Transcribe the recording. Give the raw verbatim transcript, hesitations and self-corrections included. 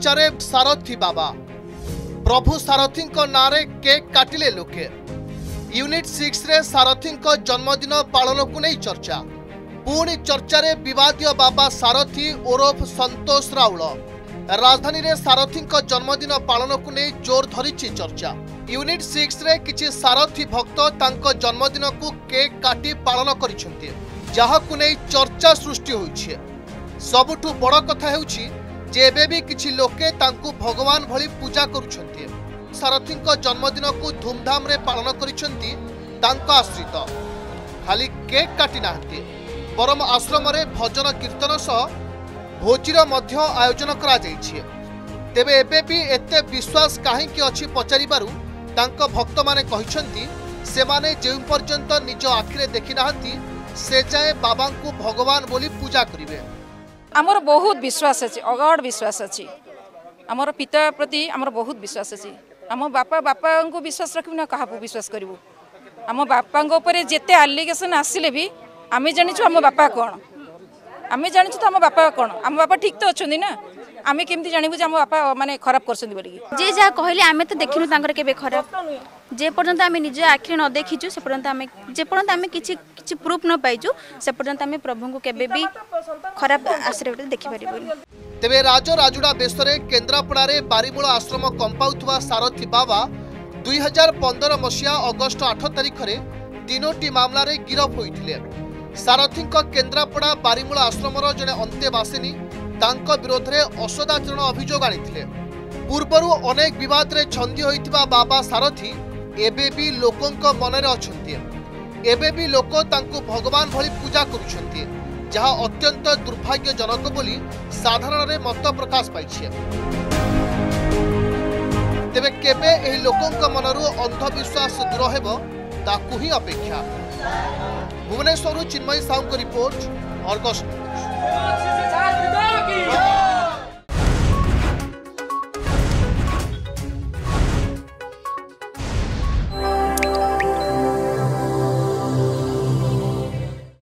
चर्चारे सारथी बाबा प्रभु सारथी नारे केक काटिले लोके। Unit six रे सारथी जन्मदिन पालन को नहीं चर्चा पुणी चर्चा रे विवाद बाबा सारथी ओरफ संतोष राउल राजधानी रे सारथी जन्मदिन पालन को नहीं जोर धरी चर्चा। यूनिट सिक्स रे किछि सारथी भक्त तांको जन्मदिन को केक काटी पालन करिसेंति जाहाकु नै चर्चा सृष्टि होइछे। सबुठु बड़ कथा हेउछि जे एबे भी किछि लोके तांकु भगवान भली पूजा करुछन्ति। सारथी जन्मदिन को धूमधाम रे पालन करिछन्ति तांका आश्रित खाली केक काटी नाहंति बरम आश्रम रे भजन कीर्तन सह भोजीर मध्य आयोजन करा जाइछि। तेबे एबे भी एते विश्वास काहेकि अछि पचारिबारु तांका भक्त माने कहिछन्ति सेमाने जे पर्यंत निज आखिरे देखि नाहंति से जाए बाबा को भगवान बोली पूजा करेंगे। आमर बहुत विश्वास अच्छे अगाढ़ विश्वास अच्छी आमर पिता प्रति आमर बहुत विश्वास अच्छी आम बापा बापा को विश्वास रखू ना क्या विश्वास करूँ। आम बापा जिते आलिगेसन आसिले भी आम जाचु आम बापा कौन आम जाचु तो आम बापा कौन आम बापा ठीक तो अच्छा ना आम केमती जानबू आम बापा माने खराब करे जहाँ कहले आम तो देखू के खराब जे पर्यंत आम निज आखिरी न देखीचु से पर्यंत आम जे पर्यंत आम किसी किसी प्रूफ न पाइचु से पर्यंत आम प्रभु को केबे भी खराब आश्रय देखि परिबो। तेबे राज राजुड़ा बेसरे केन्द्रापड़ा रे बारीमूल आश्रम कंपाउथवा सारथी बाबा दो हज़ार पंद्रह मसिया अगस्त आठ तारिख रे तीनोटी मामला रे गिरफ होइथिले। सारथी केन्द्रापड़ा बारीमूल आश्रम रो जने अंतेवासिनी तांको विरोध रे असदाचरण अभियोग आनिथिले। पूर्वरु अनेक विवाद रे छंदी होइथिबा बाबा सारथी एबे भी लोकों मनरे अच्छे एबे भी लोक भगवान भली पूजा करुछन्ति जहाँ अत्यंत दुर्भाग्यजनक बोली साधारण रे मत प्रकाश पाइछि। तेबे केबे एही लोकों मनरु अंधविश्वास दूर हेबो ताकु ही अपेक्षा। भुवनेश्वर चिन्मय साहू को रिपोर्ट अर्गस।